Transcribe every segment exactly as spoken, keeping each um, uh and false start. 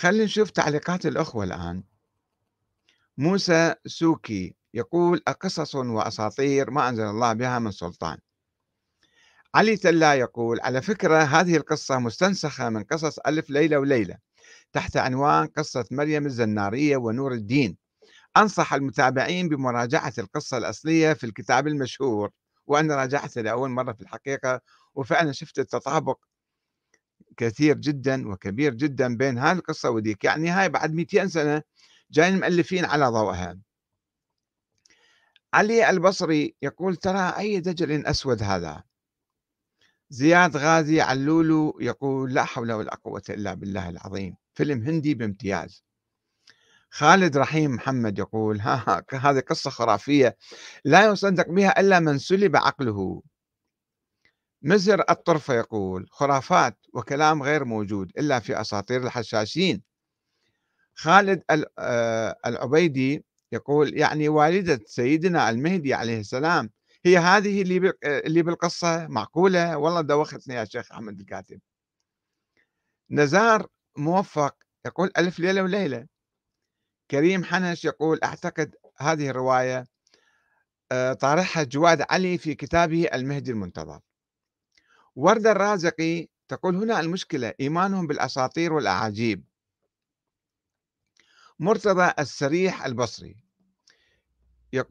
خلينا نشوف تعليقات الأخوة الآن. موسى سوكي يقول قصص وأساطير ما أنزل الله بها من سلطان. علي تلا يقول على فكرة هذه القصة مستنسخة من قصص ألف ليلة وليلة تحت عنوان قصة مريم الزنارية ونور الدين. أنصح المتابعين بمراجعة القصة الأصلية في الكتاب المشهور، وأنا راجعتها لأول مرة في الحقيقة وفعلا شفت التطابق كثير جدا وكبير جدا بين هذه القصة وديك، يعني هاي بعد مئتين سنة جايين مؤلفين على ضوئها. علي البصري يقول ترى أي دجل أسود هذا. زياد غازي علولو يقول لا حول ولا قوة إلا بالله العظيم، فيلم هندي بامتياز. خالد رحيم محمد يقول ها هذه قصة خرافية لا يصدق بها إلا من سلب عقله. مزر الطرفة يقول خرافات وكلام غير موجود إلا في أساطير الحشاشين. خالد العبيدي يقول يعني والدة سيدنا المهدي عليه السلام هي هذه اللي بالقصة؟ معقولة؟ والله دوختني يا شيخ أحمد الكاتب. نزار موفق يقول ألف ليلة وليلة. كريم حنش يقول أعتقد هذه الرواية طارحها جواد علي في كتابه المهدي المنتظر. وردة الرازقي تقول هنا المشكلة إيمانهم بالأساطير والأعاجيب. مرتضى السريح البصري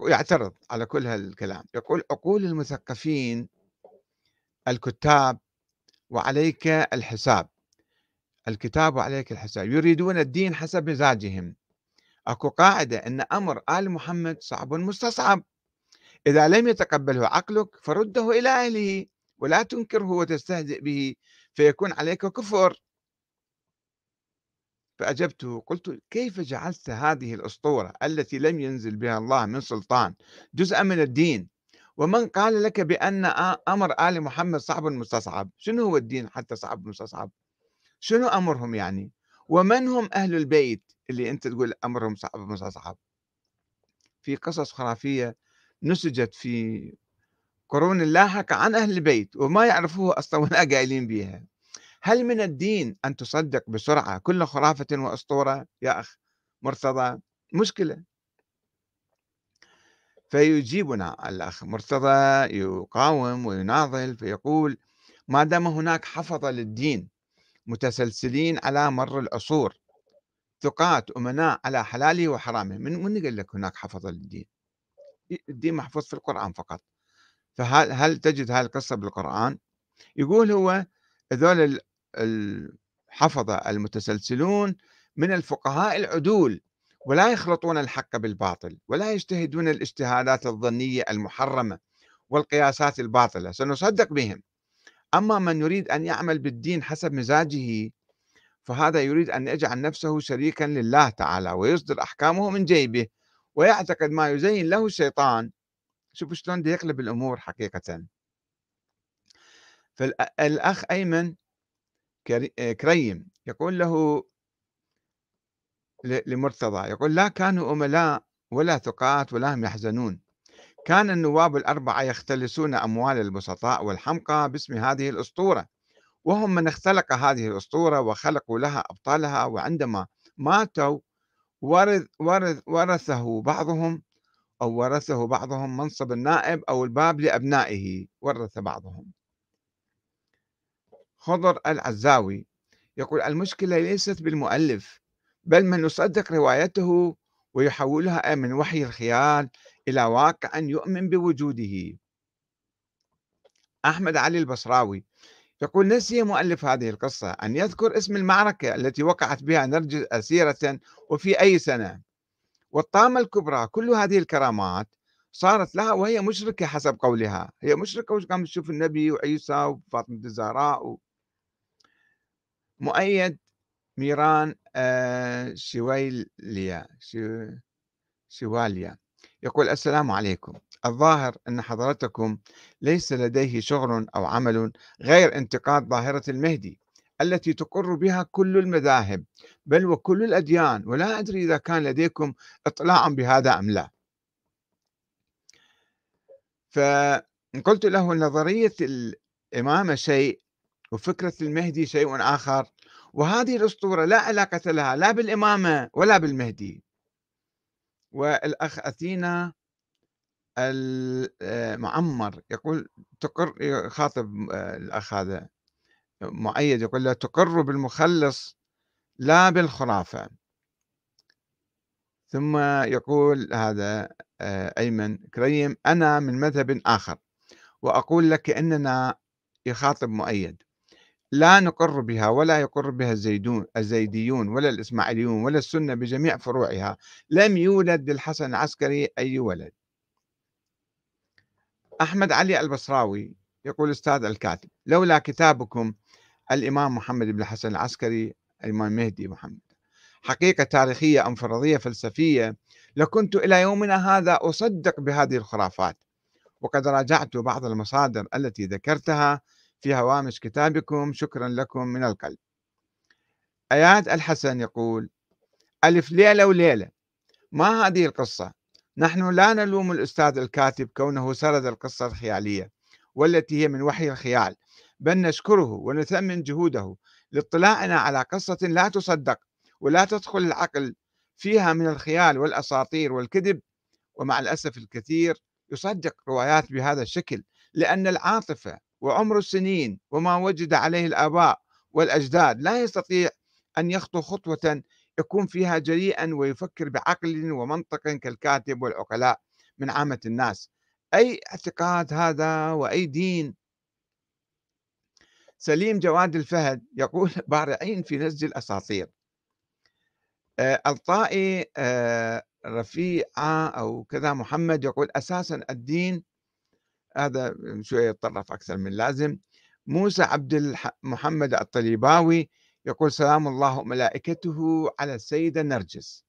يعترض على كل هالكلام، يقول عقول المثقفين الكتاب وعليك الحساب، الكتاب وعليك الحساب، يريدون الدين حسب مزاجهم. اكو قاعدة ان امر آل محمد صعب مستصعب، اذا لم يتقبله عقلك فرده الى اهله ولا تنكره وتستهزئ به فيكون عليك كفر. فأجبته قلت كيف جعلت هذه الأسطورة التي لم ينزل بها الله من سلطان جزءا من الدين؟ ومن قال لك بأن أمر آل محمد صعب مستصعب؟ شنو هو الدين حتى صعب مستصعب؟ شنو أمرهم يعني؟ ومن هم أهل البيت اللي أنت تقول أمرهم صعب مستصعب؟ في قصص خرافية نسجت في قرون اللاحقة عن أهل البيت وما يعرفوه أصلا ولا قايلين بيها. هل من الدين أن تصدق بسرعة كل خرافة وأسطورة يا أخ مرتضى؟ مشكلة. فيجيبنا الأخ مرتضى يقاوم ويناضل فيقول ما دام هناك حفظة للدين متسلسلين على مر العصور ثقات أمناء على حلاله وحرامه. من من قال لك هناك حفظة للدين؟ الدين محفوظ في القرآن فقط. فهل هل تجد هذه القصة بالقرآن؟ يقول هو هذول الحفظة المتسلسلون من الفقهاء العدول ولا يخلطون الحق بالباطل ولا يجتهدون الاجتهادات الظنية المحرمة والقياسات الباطلة، سنصدق بهم. أما من يريد أن يعمل بالدين حسب مزاجه فهذا يريد أن يجعل نفسه شريكا لله تعالى ويصدر أحكامه من جيبه ويعتقد ما يزين له الشيطان. شوفوا شلون دي يقلب الأمور حقيقة. فالأخ أيمن كريم يقول له لمرتضى يقول لا كانوا أملاء ولا ثقات ولا هم يحزنون، كان النواب الأربعة يختلسون أموال البسطاء والحمقى باسم هذه الأسطورة، وهم من اختلق هذه الأسطورة وخلقوا لها أبطالها، وعندما ماتوا ورث ورث ورثه بعضهم أو ورثه بعضهم منصب النائب أو الباب لأبنائه، ورث بعضهم. خضر العزاوي يقول المشكلة ليست بالمؤلف بل من يصدق روايته ويحولها من وحي الخيال إلى واقع يؤمن بوجوده. أحمد علي البصراوي يقول نسي مؤلف هذه القصة أن يذكر اسم المعركة التي وقعت بها نرجس أسيرة وفي أي سنة والطامة الكبرى. كل هذه الكرامات صارت لها وهي مشركة حسب قولها، هي مشركة وش قامت تشوف النبي وعيسى وفاطمة الزهراء و... مؤيد ميران آه شويليا شو... شواليا يقول السلام عليكم، الظاهر أن حضرتكم ليس لديه شغل أو عمل غير انتقاد ظاهرة المهدي التي تقر بها كل المذاهب بل وكل الأديان، ولا أدري إذا كان لديكم اطلاع بهذا أم لا. فقلت له نظرية الإمامة شيء وفكرة المهدي شيء آخر، وهذه الأسطورة لا علاقة لها لا بالإمامة ولا بالمهدي. والأخ أثينا المعمر يقول تقر، خاطب الأخ هذا مؤيد، يقول لا تقر بالمخلص لا بالخرافة. ثم يقول هذا أيمن كريم أنا من مذهب آخر، وأقول لك أننا، يخاطب مؤيد، لا نقر بها ولا يقر بها الزيدون الزيديون ولا الإسماعيليون ولا السنة بجميع فروعها. لم يولد للحسن العسكري أي ولد. أحمد علي البصراوي يقول أستاذ الكاتب لولا كتابكم الإمام محمد بن الحسن العسكري الإمام مهدي محمد حقيقة تاريخية أم فرضية فلسفية لكنت إلى يومنا هذا أصدق بهذه الخرافات، وقد راجعت بعض المصادر التي ذكرتها في هوامش كتابكم، شكرا لكم من القلب. أياد الحسن يقول ألف ليلة وليلة، ما هذه القصة؟ نحن لا نلوم الأستاذ الكاتب كونه سرد القصة الخيالية والتي هي من وحي الخيال، بل نشكره ونثمن جهوده لاطلاعنا على قصة لا تصدق ولا تدخل العقل، فيها من الخيال والأساطير والكذب، ومع الأسف الكثير يصدق روايات بهذا الشكل لأن العاطفة وعمر السنين وما وجد عليه الآباء والأجداد لا يستطيع أن يخطو خطوة يكون فيها جريئا ويفكر بعقل ومنطق كالكاتب والعقلاء من عامة الناس. أي اعتقاد هذا وأي دين؟ سليم جواد الفهد يقول بارعين في نسج الأساطير. آه الطائي آه رفيعة أو كذا محمد يقول أساسا الدين، هذا شوية يتطرف أكثر من لازم. موسى عبد محمد الطليباوي يقول سلام الله وملائكته على السيدة نرجس،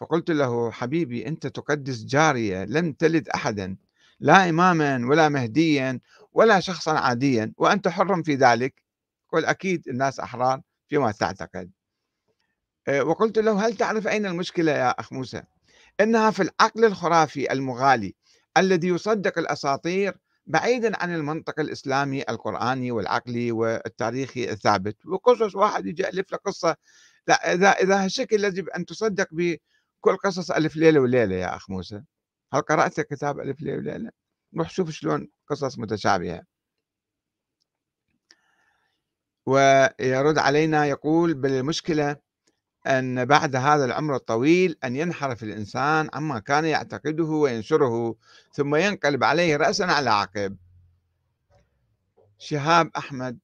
فقلت له حبيبي أنت تقدس جارية لم تلد أحدا، لا إماما ولا مهديا ولا شخصا عاديا، وأنت حر في ذلك، قل أكيد الناس أحرار فيما تعتقد. وقلت له هل تعرف أين المشكلة يا أخ موسى؟ إنها في العقل الخرافي المغالي الذي يصدق الأساطير بعيدا عن المنطق الإسلامي القرآني والعقلي والتاريخي الثابت. وقصص واحد يجي يألف له قصة، لا إذا إذا هالشكل يجب أن تصدق بكل قصص ألف ليلة وليلة يا أخ موسى. هل قرأت كتاب ألف ليلة وليلة؟ روح شوف شلون قصص متشابهة. ويرد علينا يقول بل المشكلة أن بعد هذا العمر الطويل أن ينحرف الإنسان عما كان يعتقده وينشره، ثم ينقلب عليه رأسا على عقب. شهاب أحمد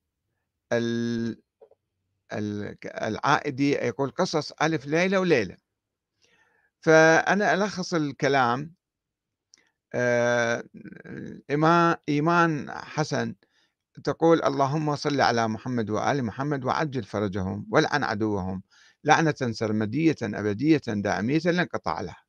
العائدي يقول قصص ألف ليلة وليلة. فأنا ألخص الكلام. إيمان حسن تقول اللهم صل على محمد وآل محمد وعجل فرجهم والعن عدوهم لعنة سرمدية أبدية دائمية لا انقطاع لها.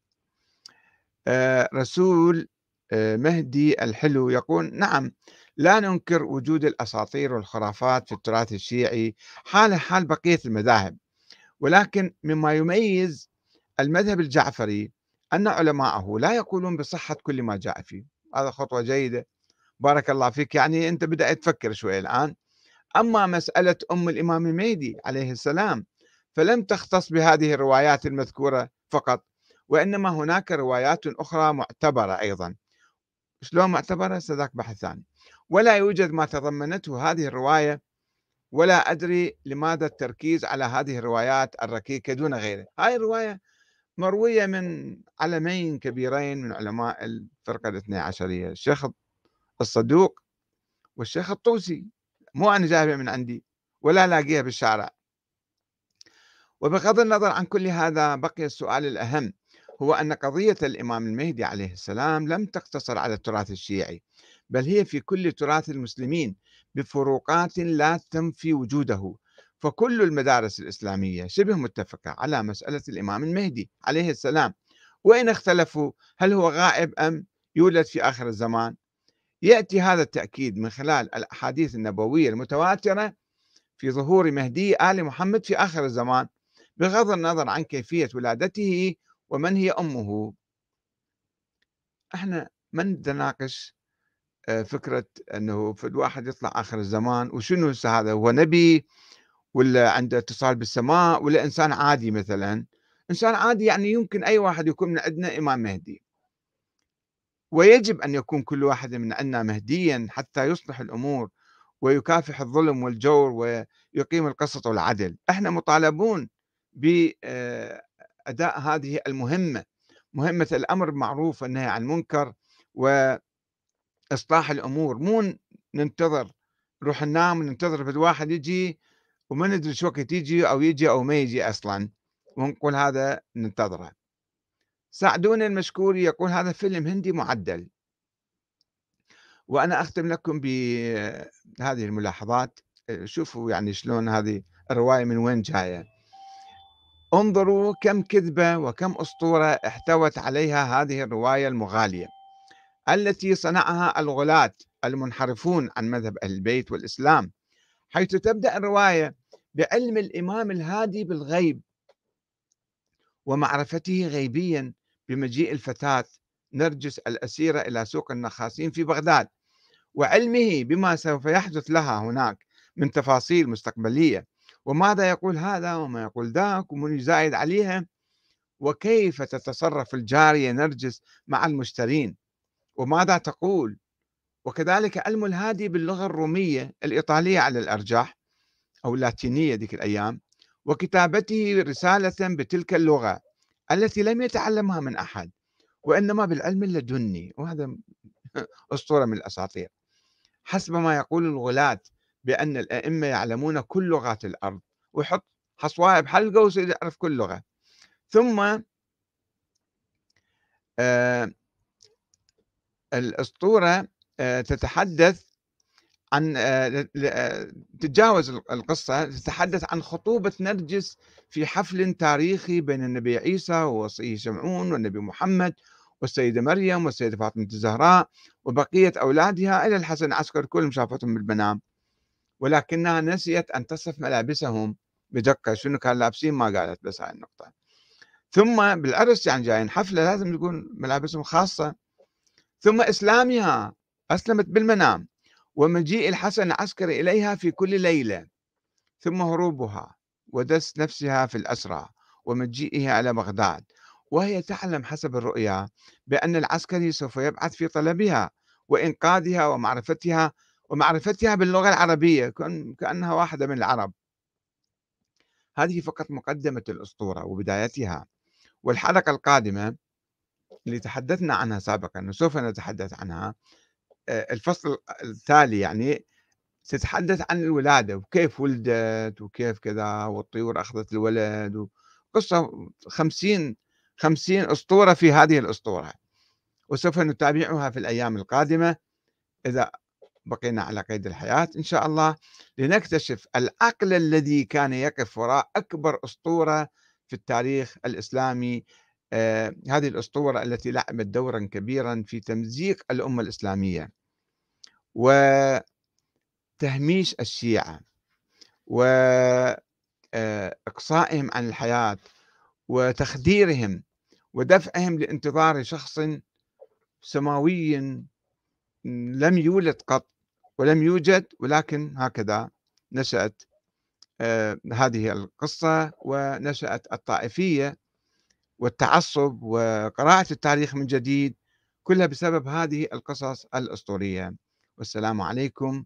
آه رسول آه مهدي الحلو يقول نعم لا ننكر وجود الأساطير والخرافات في التراث الشيعي حال حال بقية المذاهب، ولكن مما يميز المذهب الجعفري أن علماءه لا يقولون بصحة كل ما جاء فيه. هذا خطوة جيدة، بارك الله فيك، يعني أنت بدأت تفكر شوي الآن. أما مسألة أم الإمام المهدي عليه السلام فلم تختص بهذه الروايات المذكورة فقط، وإنما هناك روايات أخرى معتبرة أيضا. شلون معتبرة؟ سذاك بحث ثاني. ولا يوجد ما تضمنته هذه الرواية، ولا أدري لماذا التركيز على هذه الروايات الركيكة دون غيرها. هذه الرواية مروية من علمين كبيرين من علماء الفرقة الاثني عشرية، الشيخ الصدوق والشيخ الطوسي، مو أنا جايبها من عندي ولا لاقيها بالشارع. وبغض النظر عن كل هذا بقي السؤال الأهم، هو أن قضية الإمام المهدي عليه السلام لم تقتصر على التراث الشيعي، بل هي في كل تراث المسلمين بفروقات لا تنفي وجوده، فكل المدارس الإسلامية شبه متفقة على مسألة الإمام المهدي عليه السلام، وإن اختلفوا هل هو غائب أم يولد في آخر الزمان؟ يأتي هذا التأكيد من خلال الأحاديث النبوية المتواترة في ظهور مهدي آل محمد في آخر الزمان، بغض النظر عن كيفية ولادته ومن هي أمه. احنا ما نناقش فكرة أنه في الواحد يطلع آخر الزمان وشنو هذا، هو نبي ولا عنده اتصال بالسماء، ولا إنسان عادي مثلا، إنسان عادي يعني يمكن أي واحد يكون من عندنا إمام مهدي، ويجب أن يكون كل واحد من عندنا مهديا حتى يصلح الأمور ويكافح الظلم والجور ويقيم القسط والعدل. احنا مطالبون بأداء هذه المهمة، مهمة الأمر بالمعروف والنهي عن المنكر وإصلاح الأمور، مو ننتظر نروح ننام وننتظر بده واحد يجي وما ندري شو وقت يجي أو يجي أو ما يجي أصلا ونقول هذا ننتظره. سعدون المشكوري يقول هذا فيلم هندي معدل. وأنا أختم لكم بهذه الملاحظات، شوفوا يعني شلون هذه الرواية من وين جاية. انظروا كم كذبة وكم أسطورة احتوت عليها هذه الرواية المغالية التي صنعها الغلاة المنحرفون عن مذهب أهل البيت والإسلام، حيث تبدأ الرواية بعلم الإمام الهادي بالغيب ومعرفته غيبيا بمجيء الفتاة نرجس الأسيرة إلى سوق النخاسين في بغداد، وعلمه بما سوف يحدث لها هناك من تفاصيل مستقبلية، وماذا يقول هذا وما يقول ذاك ومن يزايد عليها، وكيف تتصرف الجارية نرجس مع المشترين وماذا تقول. وكذلك علم الهادي باللغة الرومية الإيطالية على الأرجح أو اللاتينية ذيك الأيام، وكتابته رسالة بتلك اللغة التي لم يتعلمها من أحد وإنما بالعلم اللدني، وهذا أسطورة من الأساطير، حسب ما يقول الغلاة بأن الأئمة يعلمون كل لغات الأرض، ويحط حصواها بحلقة ويصير يعرف كل لغة. ثم آه الأسطورة آه تتحدث عن آه تتجاوز القصة، تتحدث عن خطوبة نرجس في حفل تاريخي بين النبي عيسى ووصيه شمعون والنبي محمد والسيدة مريم والسيدة فاطمة الزهراء وبقية أولادها إلى الحسن العسكري، كلهم شافتهم بالمنام ولكنها نسيت أن تصف ملابسهم بدقة، شنو كان لابسين ما قالت، بس هاي النقطة. ثم بالعرس يعني جايين حفلة لازم تكون ملابسهم خاصة. ثم إسلامها، أسلمت بالمنام، ومجيء الحسن العسكري إليها في كل ليلة، ثم هروبها ودس نفسها في الأسرى ومجيئها إلى بغداد وهي تعلم حسب الرؤيا بأن العسكري سوف يبعث في طلبها وإنقاذها ومعرفتها ومعرفتها باللغة العربية كأنها واحدة من العرب. هذه فقط مقدمة الأسطورة وبدايتها، والحلقة القادمة اللي تحدثنا عنها سابقا وسوف نتحدث عنها الفصل التالي يعني تتحدث عن الولادة وكيف ولدت وكيف كذا، والطيور أخذت الولد، وقصة خمسين خمسين أسطورة في هذه الأسطورة، وسوف نتابعها في الأيام القادمة إذا بقينا على قيد الحياة إن شاء الله، لنكتشف العقل الذي كان يقف وراء أكبر أسطورة في التاريخ الإسلامي. آه هذه الأسطورة التي لعبت دورا كبيرا في تمزيق الأمة الإسلامية وتهميش الشيعة وإقصائهم عن الحياة وتخديرهم ودفعهم لانتظار شخص سماوي لم يولد قط ولم يوجد، ولكن هكذا نشأت آه هذه القصة ونشأت الطائفية والتعصب وقراءة التاريخ من جديد، كلها بسبب هذه القصص الأسطورية. والسلام عليكم